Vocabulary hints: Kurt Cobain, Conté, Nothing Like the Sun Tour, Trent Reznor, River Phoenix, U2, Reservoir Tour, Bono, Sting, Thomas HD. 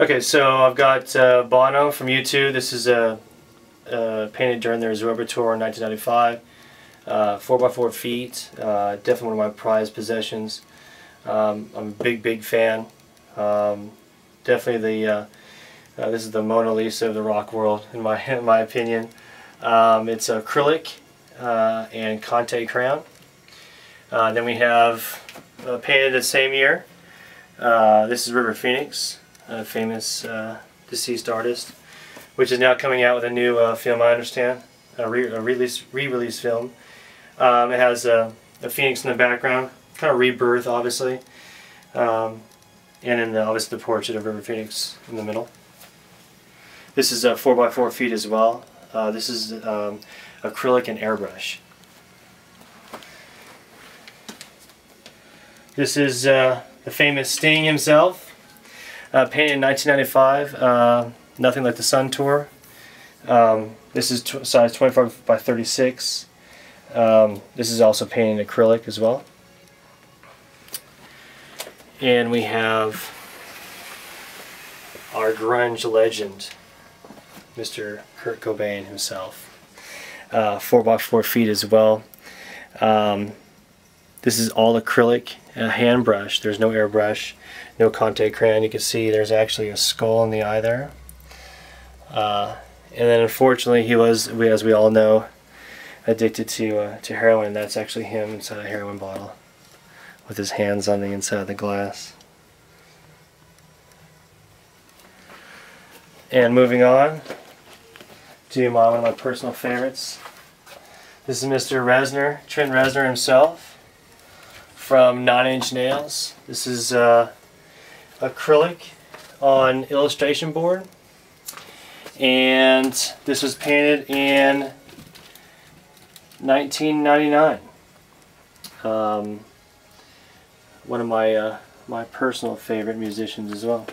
Okay, so I've got Bono from U2. This is painted during the Reservoir Tour in 1995. 4x4 feet, definitely one of my prized possessions. I'm a big fan. Definitely the this is the Mona Lisa of the rock world, in my opinion. It's acrylic and Conté crown. Then we have painted the same year. This is River Phoenix, a famous deceased artist, which is now coming out with a new film, I understand, a re-release film. It has a phoenix in the background, kind of rebirth, obviously, and in the, obviously the portrait of River Phoenix in the middle. This is 4x4 feet as well. This is acrylic and airbrush. This is the famous Sting himself, painted in 1995, Nothing Like the Sun Tour. This is size 25 by 36. This is also painted in acrylic as well. And we have our grunge legend, Mr. Kurt Cobain himself, 4x4 feet as well. This is all acrylic, a hand brush. There's no airbrush, no Conté crayon. You can see there's actually a skull in the eye there. And then unfortunately he was, as we all know, addicted to heroin. That's actually him inside a heroin bottle with his hands on the inside of the glass. And moving on to one of my personal favorites. This is Mr. Reznor, Trent Reznor himself, from 9 Inch Nails. This is acrylic on illustration board, and this was painted in 1999. One of my personal favorite musicians as well.